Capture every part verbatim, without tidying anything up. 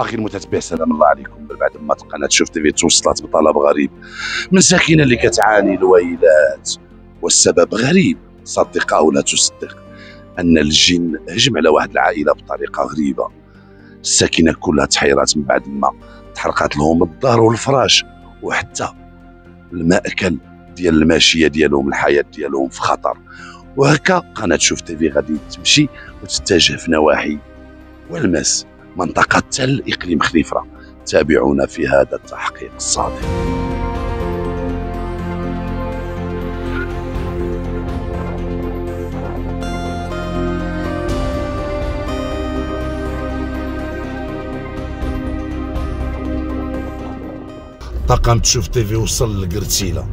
اخي المتتبع سلام الله عليكم. من بعد ما قناه شوف تيفي توصلت بطلب غريب من ساكنه اللي كتعاني الويلات، والسبب غريب صدق او لا تصدق، ان الجن هجم على واحد العائله بطريقه غريبه. الساكنه كلها تحيرات من بعد ما تحرقت لهم الدار والفراش وحتى المأكل ديال الماشيه ديالهم، الحياه ديالهم في خطر. وهكا قناه شوف تيفي غادي تمشي وتتجه في نواحي والماس منطقة تل إقليم خنيفرة. تابعونا في هذا التحقيق الصادق. طاقم تشوف تيفي وصل لقرتيلة.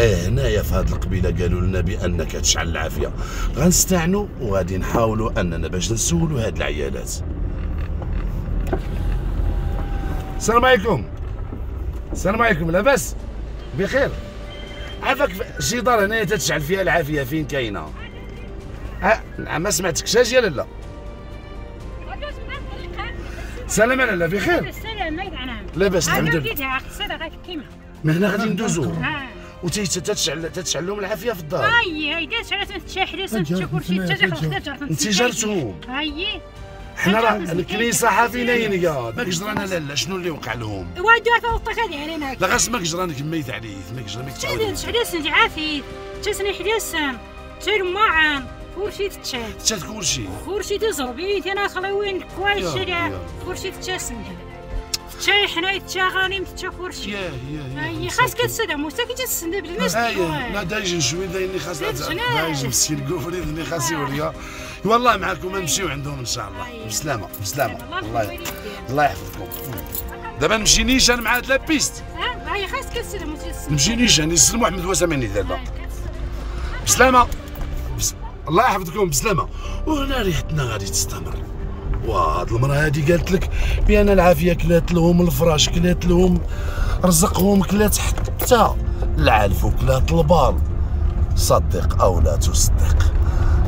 اه هنايا في هاد القبيله قالوا لنا بانك تشعل العافيه، غنستعنوا وغادي نحاولوا اننا باش نسولوا هاد العيالات. السلام عليكم. السلام عليكم. لاباس؟ بخير. عافاك شي دار هنايا تتشعل فيها العافيه فين كاينه؟ اه ما سمعتكش اجي لالا. سلام على لالا. بخير. السلام عليكم. لاباس الحمد لله. انا كيدها غير كيما ما هنا غادي ندوزو وتتشعل تتشعل لهم العافيه في الدار. اي اي تتشعل تتشحري تتشكر شي تتشعل انت جارتهم. اي حنا راه الكنيسه حافينينيا ما كجرانا لالا شنو اللي وقع لهم؟ واه دارت الطاقه علينا. لا غاش ما كجرانك ميت عليه ما كجرانك تعاود. تتشعل العافيه تسني حداسان تير معان كلشي تتشعل تتشعل كلشي كلشي تزربيت انا خلاوين كوايش كلشي تتشاسن شي حنايا تشاغاني متشافور شي. ياه ياه ياه خاصك تسدم وساكي تسند بالناس. اييه لا دايجن شويه دايني خاص دايجن السير كوفري دني خاصي وريا. والله معاكم نمشيو عندهم ان شاء الله بسلامه بسلامه. الله الله يحفظكم. دابا نمشي نيشان مع هاد لابيست. اه هي خاصك تسدم وتسند نمشي نيشان نسلم واحد مدوساماني دابا بسلامه. الله يحفظكم بسلامه. وهنا ريحتنا غادي تستمر. وهاد المرأة هادي قالت لك بأن العافية كلات لهم الفراش، كلات لهم رزقهم، كلات حتى العلف وكلات البال. صدق أو لا تصدق،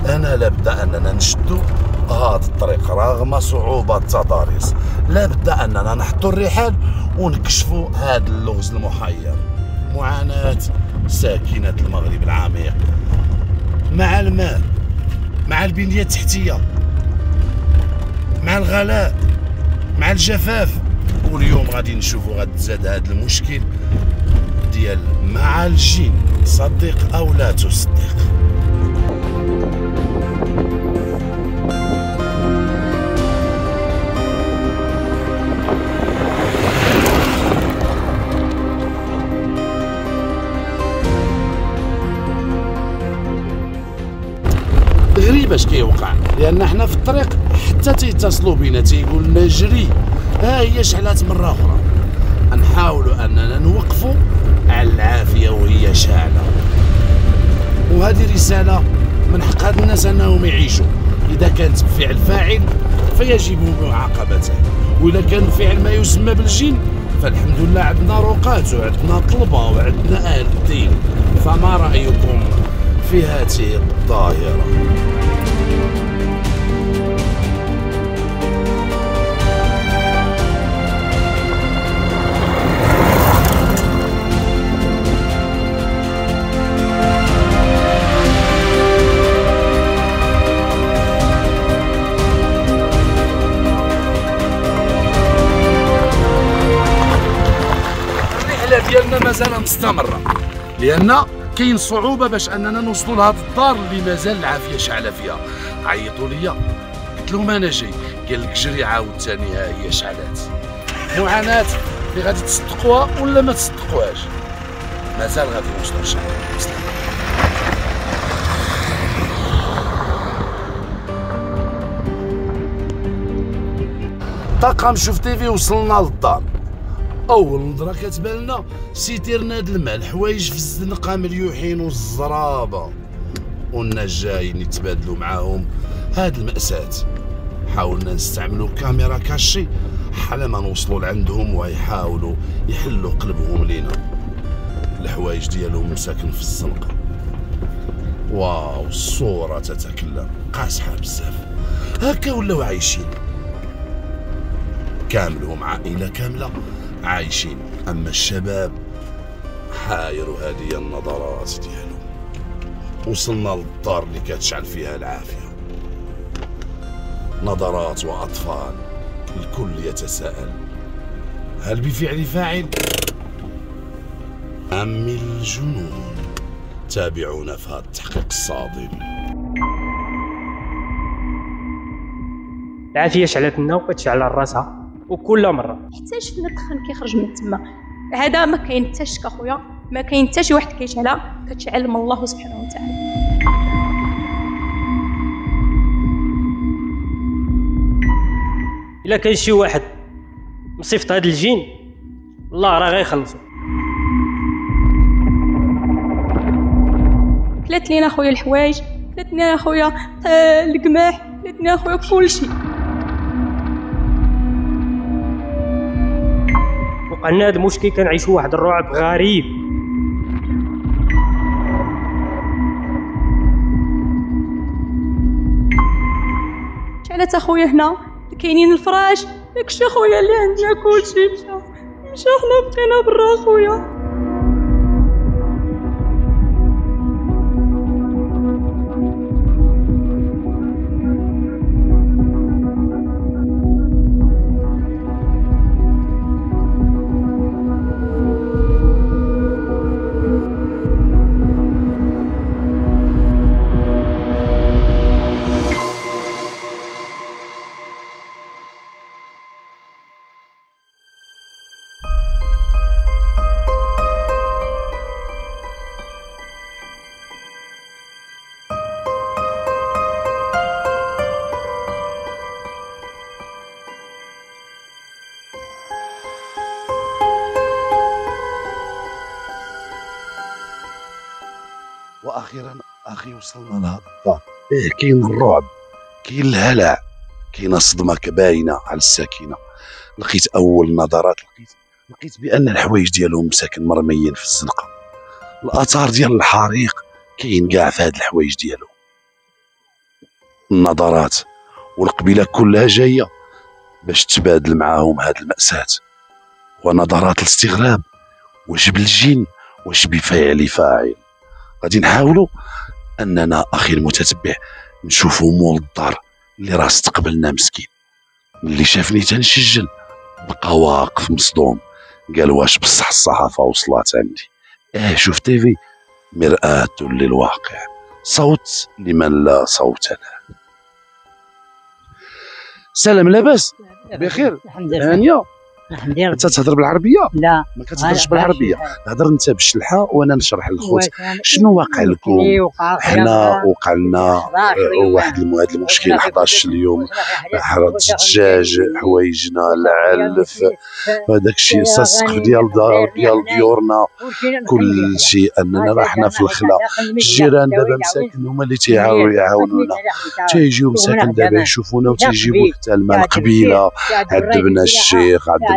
أنا لابد أننا نشدو هاد الطريق رغم صعوبة التضاريس. لابد أننا نحطو الرحال ونكشفو هاد اللغز المحير. معاناة ساكنة المغرب العميق مع المال، مع البنية التحتية، مع الغلاء، مع الجفاف. واليوم غادي نشوفوا غتزاد هذا المشكل ديال مع الجن. صدق او لا تصدق. غريب اش كيوقع، لان حنا في الطريق حتى تيتصلوا بينا تيقول لنا جري. ها هي شعلات مره اخرى. نحاولوا اننا نوقفوا على العافيه وهي شاعله. وهذه رساله من حق هاد الناس انهم يعيشوا. اذا كانت بفعل فاعل فيجب معاقبته، واذا كان فعل ما يسمى بالجن فالحمد لله عندنا رقات وعندنا طلبه وعندنا اهل الدين. فما رايكم في هذه الظاهره؟ الرحله ديالنا مازال مستمره، لان كاين صعوبه باش اننا نوصلوا لهاد الدار اللي مازال العافيه شعله فيها. عيطوا ليا قلت لهم انا جاي، قال لك جري عاوتاني ها هي شعلات. معاناه اللي غادي تصدقوها ولا ما تصدقوهاش، مازال غادي نوصلوا ان شاء الله. طاقم شوف تيفي وصلنا للدار. اول نظره كتبان لنا سيتيرنا هاد المال، حوايج في الزنقه مليوحين والزرابه، ونا جايين يتبادلوا معاهم هاد المأساة. حاولنا نستعملوا كاميرا كاشي حتى ما نوصلوا لعندهم ويحاولوا يحلوا قلبهم لينا. الحوايج ديالهم مساكن في الزنقه. واو الصوره تتكلم، قاصحه بزاف. هكا ولاو عايشين. كامل، هم عائلة كاملة عايشين. أما الشباب حايروا هذه النظرات ديالهم. وصلنا للدار اللي كتشعل فيها العافية، نظرات وأطفال، الكل يتساءل هل بفعل فاعل أم الجنون؟ تابعونا في هذا التحقيق الصادم. العافية شعلت لنا وكتشعل على راسها وكل مرة حتى شفنا الدخان كيخرج من تما. هذا ما كاين حتى شك اخويا، ما كاين حتى شي واحد كيشعلها، كتشعل من الله سبحانه وتعالى. إلا كاين شي واحد مصيفط هذا الجين الله راه غيخلصو. كلات لينا خويا الحوايج، كلات لينا خويا القماح، كلات لينا خويا كلشي. وقع لنا هذا المشكل، كنعيشو واحد الرعب غريب. شعلت اخويا هنا كاينين الفراش داكشي اخويا اللي عندنا كلشي مشى مشى، حنا بقينا برا اخويا. واخيرا اخي وصلنا لهاد الدار. ايه كاين الرعب، كاين الهلع، كاينه صدمه كباينه على الساكنه. لقيت اول نظرات، لقيت لقيت بان الحوايج ديالهم مساكن مرميين في الزنقه. الاثار ديال الحريق كاين كاع في هاد الحوايج ديالهم. النظرات والقبيله كلها جايه باش تبادل معاهم هاد الماساه. ونظرات الاستغراب، واش بالجن واش بفعل فاعل. غادي نحاولوا اننا اخي المتتبع نشوفوا مول الدار اللي راه استقبلنا. مسكين ملي شافني تنسجل بقى واقف مصدوم، قال واش بصح الصحافه وصلات عندي؟ اه شوف تيفي مرآة للواقع، صوت لمن لا صوت له. سلام، لاباس؟ بخير الحمد لله. هانيه الحمد لله. انت تهضر بالعربيه؟ لا ما كتهضرش بالعربيه. هضر انت بالشلحه وانا نشرح للخوت شنو واقع لكم. حنا وقع لنا واحد هذا المشكل حداش اليوم، حرات الدجاج، حوايجنا العلف، هذاك الشيء، السقف ديال دار ديال ديورنا، كل شيء. اننا راه حنا في الخلا. الجيران دابا مساكن هما اللي تيعاونوا يعاونونا، تيجيو مساكن دابا يشوفونا وتيجيبوا حتى الماء القبيله. عذبنا الشيخ، عذبنا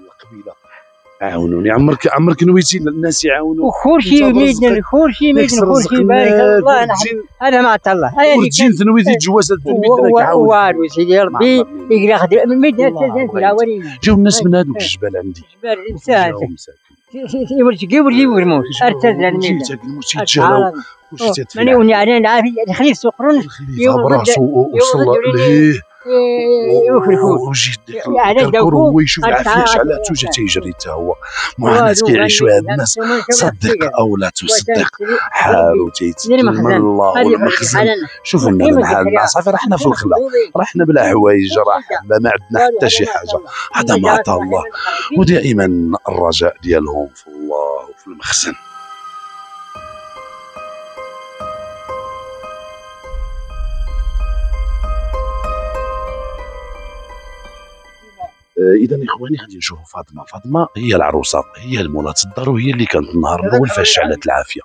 للقبيله عاونوني. عمرك عمرك نويتي الناس يعاونوك؟ خورشي ميدن، خورشي ميدن، خورشي بارك الله. انا انا ما عطا الله ورجيت نويتي الجواز هاد الميدن كيعاون. والو سيدي ربي يقرا خدمه من الميدن حتى زين. جاو الناس من هذوك الجبال عندي، جبال مساك يورجي يورجي يورموش ارتد الميدن مشيت تجاهلوا. واش تتفهم ماني انا عارف خليل سقرون يوصل ليه وجد الكور هو يشوف العافيه شعلاتو جا تيجري حتى هو. معاناه كيعيشوا هاد الناس صدق او لا تصدق، حالو تيتكلم الله والمخزن. شوفوا لنا بحالنا صافي، راه حنا في الخلا، راه حنا بلا حوايج، راه ما عندنا حتى شي حاجه. هذا ما عطاه الله، ودائما الرجاء ديالهم في الله وفي المخزن. اذا اخواني غادي نشوفوا فاطمه. فاطمه هي العروسه، هي المولات الدار، وهي اللي كانت النهار الاول فاش شعلت العافيه.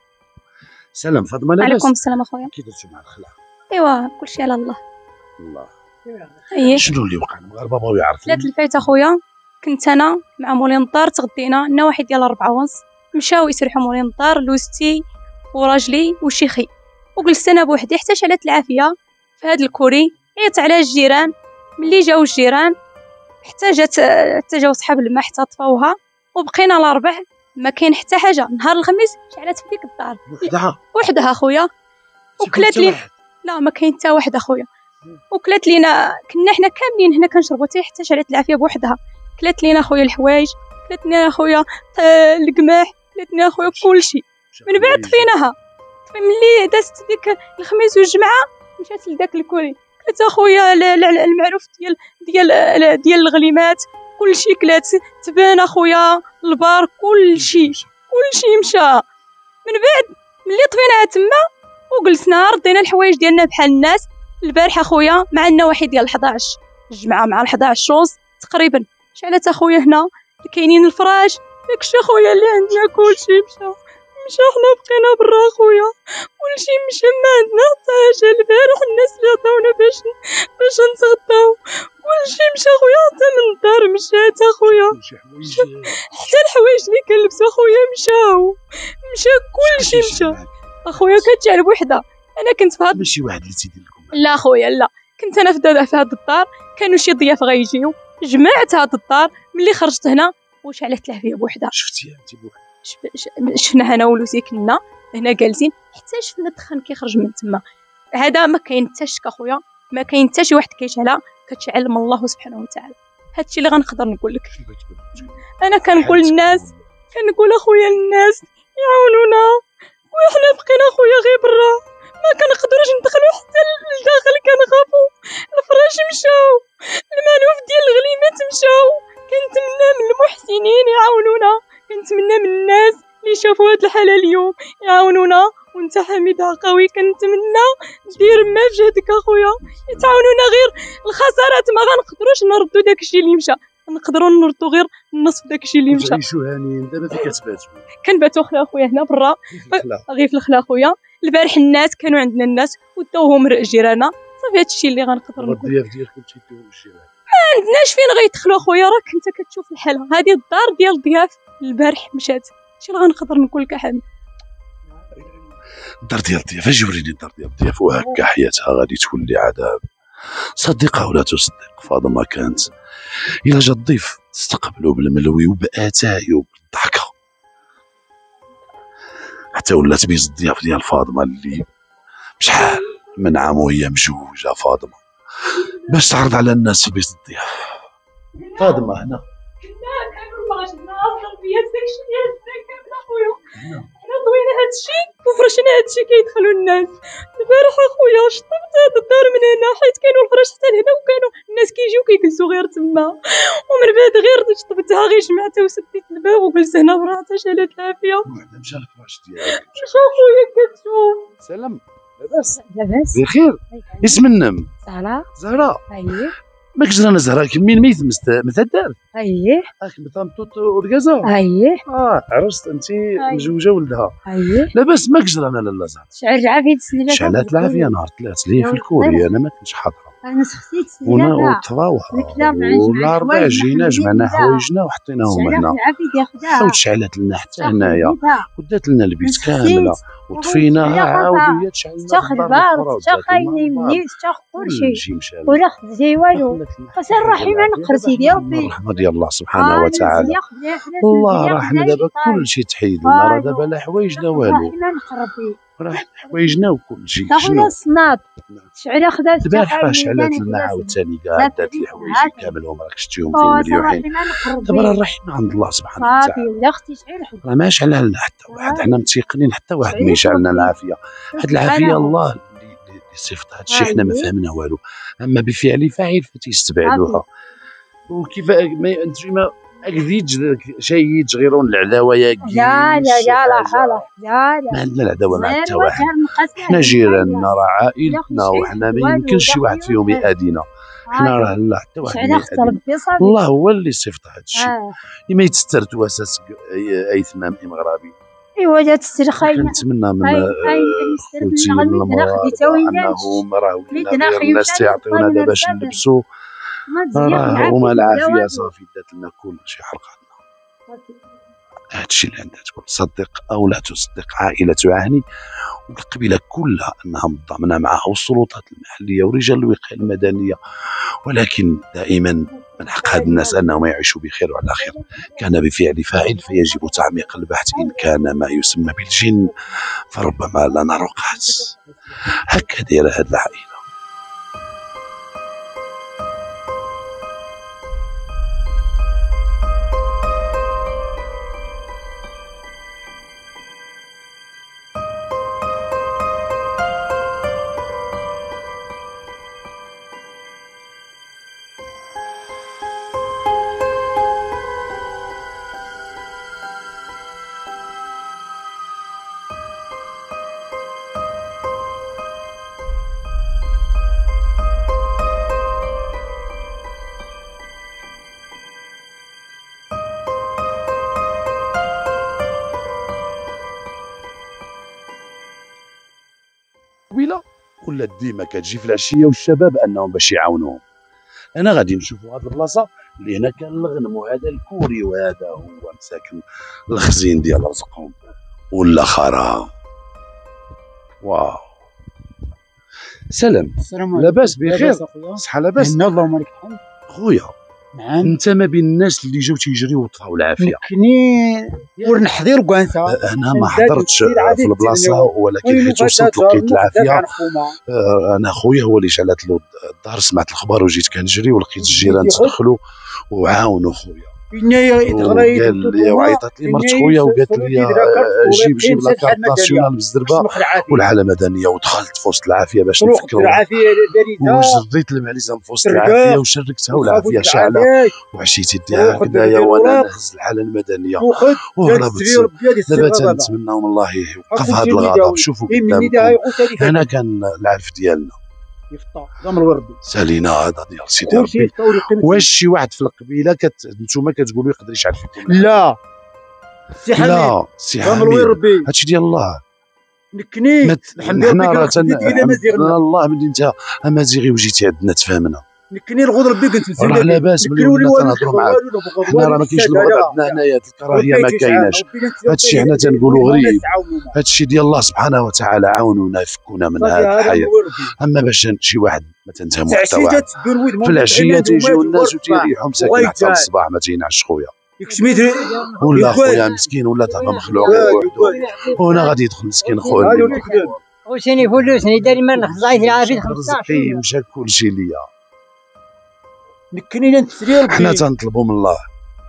سلام فاطمه. لاباس؟ عليكم السلام اخويا. كي درتو مع الخلعه؟ ايوا كلشي على الله. الله اي شنو اللي وقع؟ المغاربه بغاو يعرفوا. لا تلفيت اخويا، كنت انا مع مولين الدار تغدينا انا واحد ديال أربعة ونص، مشاو يسرحوا مولين الدار لوستي وراجلي وشيخي، وجلست انا بوحدي حتى شعلت العافيه في هذا الكوري، عيط على الجيران. ملي جاو الجيران حتى جات حتى جاو صحاب الماء حتى طفاوها، وبقينا الاربع ما كاين حتى حاجه. نهار الخميس شعلت في ديك الدار وحدها وحدها خويا، وكلات لي لا ما كاين حتى واحد اخويا، وكلات لينا كنا حنا كاملين هنا كنشربوا تي حتى شعلت العافيه بوحدها. كلات لينا خويا الحوايج، كلات لينا خويا القماح، كلات لينا خويا كلشي. من بعد طفيناها. ملي دازت ديك الخميس والجمعه مشات لذاك الكوري، كلات اخويا المعروف ديال ديال ديال الغليمات، كلشي كلات، تبان اخويا البار، كلشي كلشي مشى. من بعد ملي طفيناها تما وجلسنا ردينا الحوايج ديالنا بحال الناس. البارحه خويا معنا واحد ديال الحداش الجمعه مع الحداش ونص تقريبا، شعلت اخويا هنا كاينين الفراش داكشي اخويا اللي عندنا، كلشي مشى مشى. حنا بقينا برا خويا، كلشي مشى، ما عندنا حتى حاجه. البارح الناس اللي عطاونا باش باش نتغداو كلشي مشى خويا، حتى من الدار مشات اخويا، حتى الحوايج اللي كنلبسو خويا مشاو، مشى كلشي مشى اخويا. كتشعل بوحدها. انا كنت فهاد ماشي واحد اللي تيدير لكم، لا خويا لا، كنت انا في في هاد الدار كانوا شي ضياف غيجيو، جمعت هاد الدار. ملي خرجت هنا وشعلت العافيه بوحدها. شفتيها انت بوحدها؟ شفناها انا ولوسي، كنا هنا جالسين حتى شفنا الدخان كيخرج من تما. هذا ما كاين حتى شك اخويا، ما كاين حتى شي واحد كيشعلها، كتشعل من الله سبحانه وتعالى. هادشي اللي غنقدر نقول لك. انا كنقول للناس، كنقول اخويا الناس يعاونونا، وحنا بقينا اخويا غير برا، ما كنقدروش ندخلو حتى لداخل، كنخافو. الفراش مشاو، المالوف ديال الغليمات مشاو. كنتمنى من المحسنين يعاونونا، كنتمنى من الناس اللي شافوا هاد الحاله اليوم يعاونونا. وانت حميد عقاوي كنتمنى دير ما في جهدك اخويا، تعاونونا. غير الخسارات ما غنقدروش نردو داكشي اللي مشى، نقدروا نردو غير النصف داكشي اللي مشى. عيشو هانيين. دابا فين كتباتو؟ كنباتو خلا اخويا هنا برا، غير في الخلا اخويا. البارح الناس كانوا عندنا الناس وداوهم جيراننا، صافي هادشي اللي غنقدر نقول. الضياف ديالكم تيديو الجيران؟ ما عندناش فين غيدخلوا اخويا، راك انت كتشوف الحاله. هذه الدار ديال الضياف البارح مشات، شي اللي غنقدر نقول لك حامد. الدار ديال الضياف، اجي وريني الدار ديال الضياف وهكا حياتها غادي تولي عذاب. صدقها ولا تصدق، فاطمه كانت الا جا الضيف تستقبلو بالملوي وباتاي وبالضحكه، حتى ولات بيز الضياف ديال فاطمه اللي بشحال من عام وهي مجوجه فاطمه باش تعرض على الناس في بيز الضياف. فاطمه هنا حنا ضوينا هادشي وفرشنا هادشي كيدخلو الناس. البارح اخويا شطبت هاد الدار من هنا، حيت كانوا الفراش حتى لهنا، وكانوا الناس كيجيو كيجلسو غير تما. ومن بعد غير شطبتها، غير جمعتها وسديت الباب وجلست هنا برا حتى شالات العافيه. وحده مشى الفراش ديالك. شوف اخويا كتشوف. سلام، لاباس؟ لاباس بخير. اسم النم؟ زهرة. زهرة اييه. ما كنتش انا زهرة كمين ميت مثل الدار. اييه. راك مطامطوط وركازا. اييه. اه عرست انت مزوجه ولدها. ايه. لاباس ما كنتش انا لاله زهرة. شعل العافيه تسني لها. شعلات العافيه نهار ثلاث لي في الكوري، انا ما كنتش حاضره. انا سختي تسني لها. ونا وطراوها. ولا ربع جينا جمعنا حوايجنا وحطيناهم هنا. شعلات العافيه ياخذها. وتشعلات لنا حتى هنايا، ودات لنا البيت كامله، وطفيناها عاود هي تشعل. تاخذ بار، تاخذ يمني، تاخذ كلشي، ولا خد جاي والو. قسم الرحيمه نقرتي ديال ربي. ديال الله سبحانه آه وتعالى. الله راه حنا دابا كلشي تحيد لنا، راه دابا لا حوايجنا والو، راه حوايجنا وكلشي. شنو الصناد شعله خدات البارح، راه شعلات لنا عاوتاني كاع دات لي حوايجي كاملهم، راك شفتيهم فين مليوحين. دابا راه الرحمه عند الله سبحانه وتعالى. صافي لا اختي شعل حد، راه ما شعلها لنا حتى واحد، حنا متيقنين حتى واحد ما يشعلنا العافيه. هاد العافيه الله اللي صيفط هادشي، حنا ما فهمنا والو، اما بفعل فاعل فتيستبعدوها. وكيف ما نتوما اكديت شي تغيرون العداوه يا كي؟ لا لا لا لا لا لا، ما عندنا العداوه مع حتى واحد، حنا جيراننا راه عائلتنا، وحنا ما يمكنش شي واحد فيهم يأذينا. حنا راه لا حتى واحد يأذينا، الله هو اللي صيفط هذا الشيء. ما يتسترتوا اساس ايثمام امغربي. ايوا جات السرخايه. كنتمنى من خوتي انهم راهو الناس تيعطيونا دابا باش نلبسوا هما العافيه صافي دات لنا كلشي حرقاتنا. هادشي اللي عندها تقول صدق او لا تصدق عائله عاهني والقبيله كلها انها متضامنه معها والسلطات المحليه ورجال الوقايه المدنيه، ولكن دائما من حق هاد الناس انهم يعيشوا بخير وعلى خير. كان بفعل فاعل فيجب تعميق البحث ان كان ما يسمى بالجن فربما لنا رقعت. هكا دايره هاد العائله. قبيله ولا ديما كتجي في العشيه والشباب انهم باش يعاونوهم. انا غادي نشوفوا هذه البلاصه اللي هنا كان الغنم وهذا الكوري وهذا هو مساكن الخزين ديال رزقهم ولا خرا. واو سلام، لاباس بخير؟ صحه لاباس؟ الله يبارك فيك خويا. نعم انت ما بين الناس اللي جاو تيجريو وطفاو العافيه. يمكنني ونحضر كاع انت. انا ما حضرتش في البلاصه ولكن حيت وصلت لقيت العافيه. انا خويا هو اللي شعلت له الدار، سمعت الخبر وجيت كنجري ولقيت الجيران تدخلوا وعاونوا خويا. قال لي وعيطت لي مرت خويا وقالت لي جيب جيب لا كارت ناسيونال بالزربه والحاله المدنيه، ودخلت في وسط العافيه باش نفكروا وجريت المعليزه في وسط العافيه وشركتها والعافيه شاعله وعشيت يديها هكذايا وانا نهز الحاله المدنيه وهربت. دابا تنتمناو من الله يوقف هذا الغضب. شوفوا قدامكم هنا كان العرف ديالنا سالينا هذا ديال سيدي ربي. واش شي واحد في القبيله كت... نتوما كتقولوا يقدر يشعل فيكم؟ لا سي حميد، لا سي حميد هادشي ديال الله. نكني الحمد لله راه تنقول الله ملي انت امازيغي وجيتي عندنا تفهمنا. نكني الغدر ربي قلت لك راه لاباس ملي تنهضروا معاك. حنا راه ما كاينش الغدر عندنا هنايا، الكراهيه ما كايناش. هادشي حنا تنقولوا غريب، هادشي ديال الله سبحانه وتعالى. عاونونا يفكونا من هاد الحياه. اما باش شي واحد ما تنتهموا حتى واحد في العشيه تيجيو الناس وتيريحوا مساكين حتى الصباح ما تينعش خويا ولا خويا مسكين ولا تهضر مخلوع غير بوحدو. وهنا غادي يدخل مسكين خويا وشني فلوسني داري ما نخزعي عيت العافيه خمسطاش مشى كلشي ليا. نكني نتسري ربي، حنا تنطلبوا من الله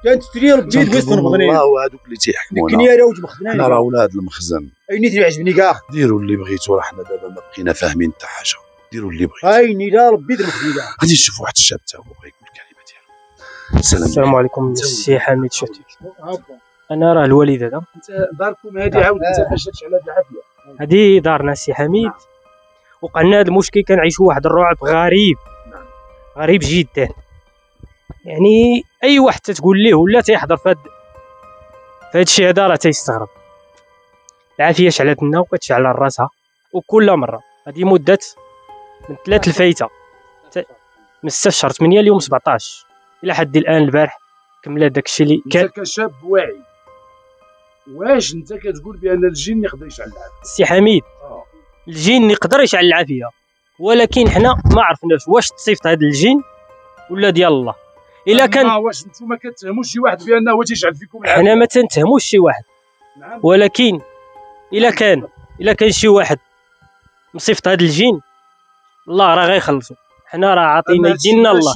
تنتسري ربي ويسر مغني الله. وهذوك اللي تيحكمونا نكني راه وجبخنا، حنا راه ولاد المخزن. عيني اللي عجبني كاع ديروا اللي بغيتوا، راه حنا دابا ما بقينا فاهمين حتى حاجه. ديروا اللي بغيتوا عيني لا ربي درك كاع. غادي نشوف واحد الشاب تا هو بغا يقول الكلمه ديالو. السلام عليكم السي حميد شوتي. انا راه الوالد هذا انت داركم هذه عاود انت باش تشعل هذه العافيه. هذه دارنا السي حميد، وقعنا هذا المشكل كنعيشوا واحد الرعب غريب غريب جدا. يعني اي واحد تتقول ليه ولا تيحضر فهاد فهادشي هذا راه تيستغرب. العافيه شعلت لنا وكتشعل على راسها وكل مره. هذه مده من ثلاث الفايته من ستة شهر ثمانية اليوم سبعطاش الى حد الان البارح كملات داكشي اللي كان. انت كشاب واعي واش انت كتقول بان الجن يقدر يشعل العافيه؟ سي حميد أوه. الجن يقدر يشعل العافيه، ولكن حنا ما عرفناش واش تصيفط هذا الجن ولا ديال الله. الا كان واش نتوما كتهموش شي واحد بانه هو تيشعل فيكم العافيه؟ حنا ما تنتهموش شي واحد، ولكن الا كان الا كان شي واحد مصيفط هذا الجن الله راه غيخلصو. حنا راه عاطينا ديالنا الله.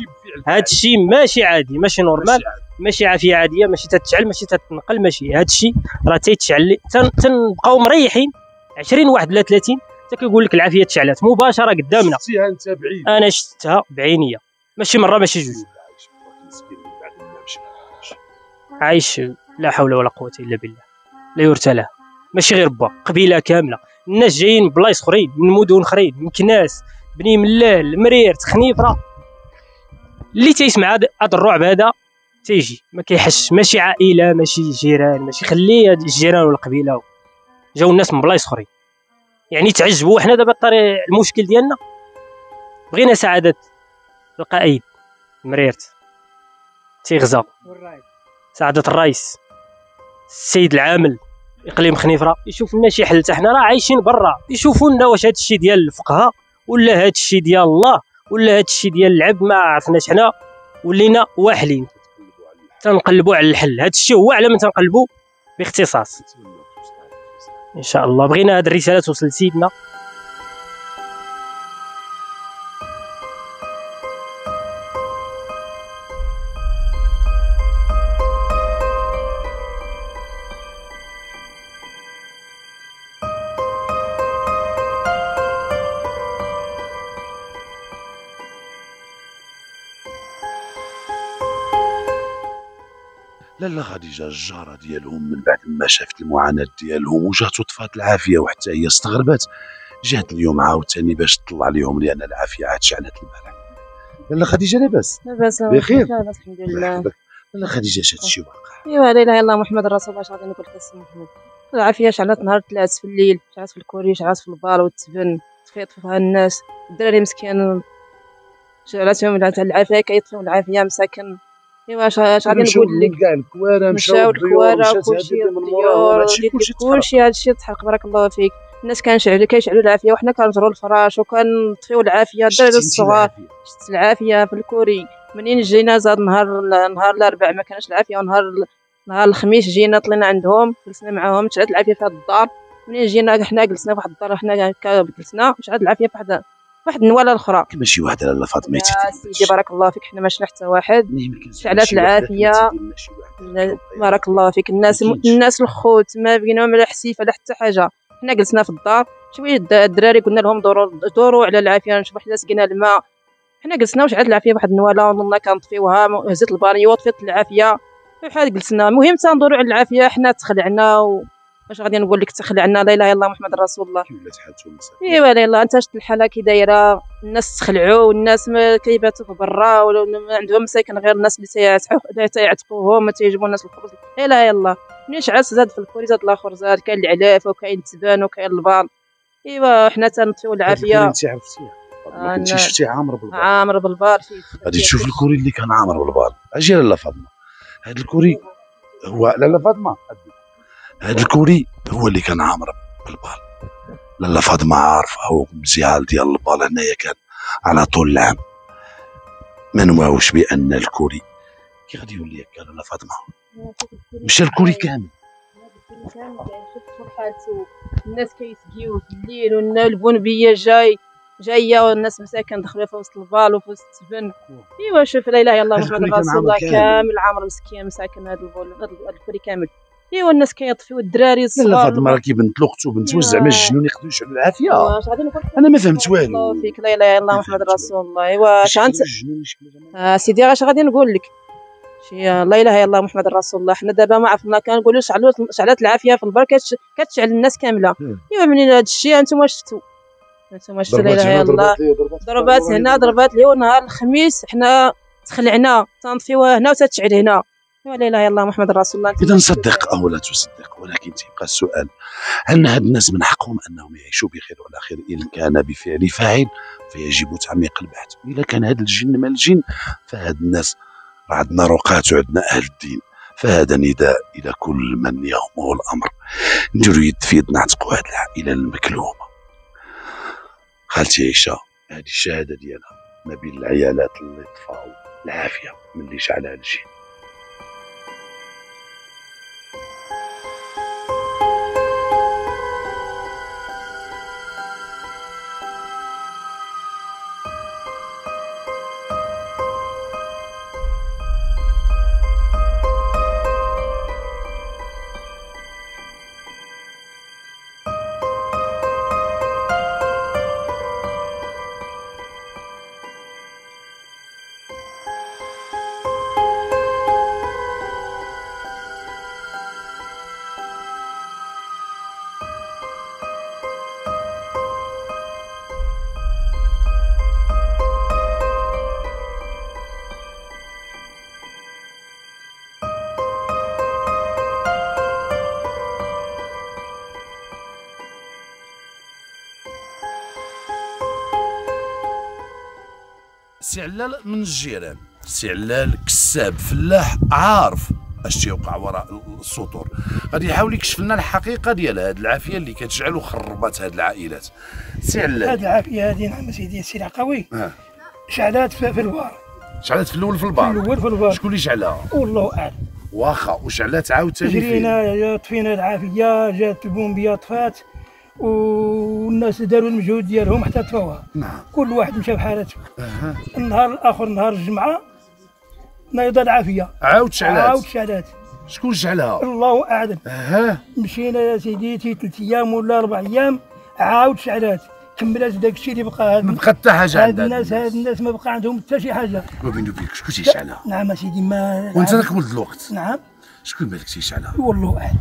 هذا الشيء ماشي عادي، ماشي نورمال، ماشي عافيه عاديه، ماشي تتشعل، ماشي تتنقل، ماشي. هذا الشيء راه تيتشعل. تنبقاو مريحين عشرين واحد ولا ثلاثين حتى كيقول لك العافيه تشعلات مباشره قدامنا. شفتيها انت بعينك؟ انا شفتها بعينيا، ماشي مره ماشي جوج. عايش لا حول ولا قوه الا بالله لا يرتى له. ماشي غير با، قبيله كامله الناس جايين من بلايص اخرين، من مدن اخرين، من كناس، بني ملال، مريرت، خنيفره. اللي تيسمع هذا الرعب هذا تيجي ما كيحش. ماشي عائله، ماشي جيران، ماشي خليه الجيران والقبيله، جاو الناس من بلايص اخرين. يعني تعجبوا. حنا دابا الطريق المشكل ديالنا بغينا سعادة القائد مريرت تيغزا، سعادة الرئيس، السيد العامل اقليم خنيفرة يشوف لنا شي حل. حتى حنا راه عايشين برا، يشوفوا لنا واش هذا الشيء ديال الفقهاء ولا هذا الشيء ديال الله ولا هذا الشيء ديال اللعب، ما عرفناش. حنا ولينا واحلين تنقلبوا على الحل. هذا الشيء هو على من تنقلبوا باختصاص. ان شاء الله بغينا هذه الرساله توصل لسيدنا. لا لا خديجه الجاره ديالهم من بعد ما شافت المعاناه ديالهم وجاتو طفات العافيه، وحتى هي استغربت. جات اليوم عاوتاني باش تطلع ليهم لان العافيه عاد شعلت البرد. لا لا خديجه لاباس لاباس بخير لاباس الحمد لله. لا خديجه اش هادشي واقع؟ ايوا لا اله الا الله محمد رسول الله. اش غادي نقول لك السي محمد؟ العافيه شعلت نهار الثلاث في الليل، شعلت في الكوري، شعلت في البار والتبن، تفيط فيها الناس الدراري مسكين شعلتهم العافيه، كيطفيو العافيه مساكن. ايوا شحال غادي نقول لك كاع الكواره مشاو الكواره وكلشي من موراها، كلشي هادشي تحرق. بارك الله فيك. الناس كنشعلوا كيشعلوا العافيه وحنا كنجروا الفراش وكنطفيو العافيه. الدراري الصغار شت العافيه في الكوري. منين جينا زاد نهار نهار الاربعاء ما كانش العافيه، ونهار نهار الخميس جينا طلينا عندهم جلسنا معاهم. شعلت العافيه في هاد الدار. منين جينا حنا جلسنا في واحد الدار، حنا جلسنا شعلت العافيه في واحد واحد النواله الاخرى. ماشي واحد على لا فاطمه سيدي بارك الله فيك. حنا ما شفنا حتى واحد شعلات العافيه. بارك الله فيك. الناس م... الناس الخوت ما بغيناهم لا حسيفه لا حتى حاجه. حنا جلسنا في الدار شويه، الدراري قلنا لهم دوروا دوروا على العافيه، نشوفوا حنا سقينا الماء. حنا جلسنا وشعلت العافيه واحد النواله وضلنا كنطفيوها. هزت البانيو وطفيت العافيه بحال جلسنا. المهم تندوروا على العافيه. حنا تخلعنا و... واش غادي نقول لك؟ تخلعنا. لا اله الا الله محمد رسول الله. ولات حالتهم مساكين. ايوا لا الا انت شفت الحاله كي دايره. الناس تخلعوا والناس ما كيباتوا في برا ولا عندهم مساكن غير الناس اللي تيعتقوهم ما تيجيبوا الناس الخبز. لا اله الا الله. منين شعلت زاد في الكوري زاد الاخر، زاد كاين العلاف وكاين التبان وكاين البال. ايوا حنا تنطفيو العافيه. انت عرفتيها ما كنتيش شفتي عامر بالبال؟ عامر بالبال غادي تشوف الكوري اللي كان عامر بالبال. اجي لاله فاطمه هذا الكوري هو. لاله فاطمه هاد الكوري هو اللي كان عامر بالبال. لاله فاطمه عارفه ومزيال ديال البال هنايا كان على طول العام. ما نواوش بان الكوري كي غادي يولي هكا. لاله فاطمه مشى الكوري كامل كامل شفت فرحاتو. الناس كيسقيو في الليل والبنبيه جاي جايه والناس مساكن دخلوا في وسط البال وفي وسط التبن. ايوا شوف لا اله الا الله محمد رسول الله كامل عامر مسكين مساكن هاد الكوري كامل. ايوا الناس كيطفيو الدراري الصغار. لا فاطمه راه كي بنت لخت وبنت وز زعما الجنون يقدروا يشعلوا العافيه. انا ما فهمت والو. الله يوفقك. لا اله الا الله محمد رسول الله. ايوا شانت سيدي اش غادي نقول لك؟ شي لا اله الا الله محمد رسول الله. حنا دابا ما عرفنا كنقولوا شعلوا شعلات العافيه في البركه كتشعل الناس كامله. ايوا منين هذا الشيء انتم شفتوا؟ انتم شفتوا لا اله الا الله. ضربات هنا ضربات اليوم نهار الخميس حنا تخلعنا تنطفيوها هنا وتتشعل هنا. لا اله الا الله محمد رسول الله. اذا نصدق او لا تصدق، ولكن تبقى السؤال هل هاد الناس من حقهم انهم يعيشوا بخير وعلى خير؟ ان كان بفعل فاعل فيجب تعميق البحث. اذا كان هاد الجن ما الجن فهاد الناس راه عندنا رقات وعندنا اهل الدين. فهذا نداء الى كل من يهمه الامر، نديروا يد في يد نعتقوا هاد العائله المكلومه. خالتي عيشه هذه الشهاده ديالها ما بين العيالات اللي طفاو العافيه ملي شعلها الجن. سي علال من الجيران، سي علال كساب فلاح عارف اش تيوقع وراء السطور، غادي يحاول يكشف لنا الحقيقه ديال هاد العافيه اللي كتجعل خربات هاد العائلات. سي علال هاد العافيه هادي نعم سيدي السي العقاوي آه. شعلات في البار، شعلات في الاول في البار، في الاول في البار. شكون اللي شعلها؟ والله اعلم. واخا وشعلات عاوتاني جرينا طفينا العافيه، جات البومبيه طفات والناس داروا المجهود ديالهم حتى طفاوها. نعم. كل واحد مشى بحالته. أه. النهار الاخر نهار الجمعه نايضه العافيه عاود شعلات، عاود شعلات. شكون شعلها؟ الله اعلم. اها مشينا يا سيدي شي ثلاث ايام ولا اربع ايام عاود شعلات، كملات داك الشيء اللي بقى. ما بقى حتى حاجه عندها الناس، هاد الناس ما بقى عندهم حتى شي حاجه. وبينو بيك شكون تيشعلها؟ نعم سيدي ما وانت راك ولد الوقت. نعم شكون بالك تيشعلها؟ والله اعلم،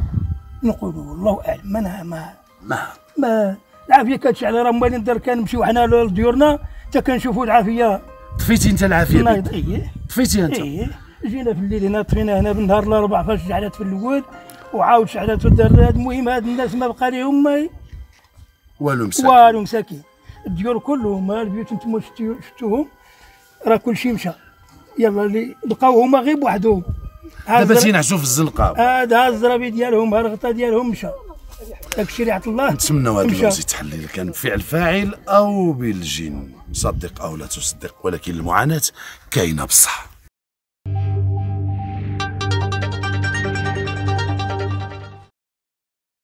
نقولوا والله اعلم. ما ما ما ما العافيه كتشعل، راه مالين الدار كنمشيو حنا لديورنا حتى كنشوفوا العافيه. طفيتي انت العافيه؟ ايه طفيتي انت؟ ايه جينا في الليل هنا طفينا هنا بالنهار الاربعاء فاش شعلات في الاول وعاود شعلات في الدار. المهم هاد الناس ما بقى لهم ما والو مساكين، والو مساكين، الديور كلهم البيوت نتوما شفتوهم راه كلشي مشى. يلا اللي بقاو هما غير بوحدهم دابا تينعسوا في الزنقه. هذا الزرابي ديالهم الغطا ديالهم مشى. داك الشيء اللي عطى الله. نتمنوا هذا الوزي تحليل كان بفعل فاعل او بالجن، صدق او لا تصدق ولكن المعاناه كاينه بصح.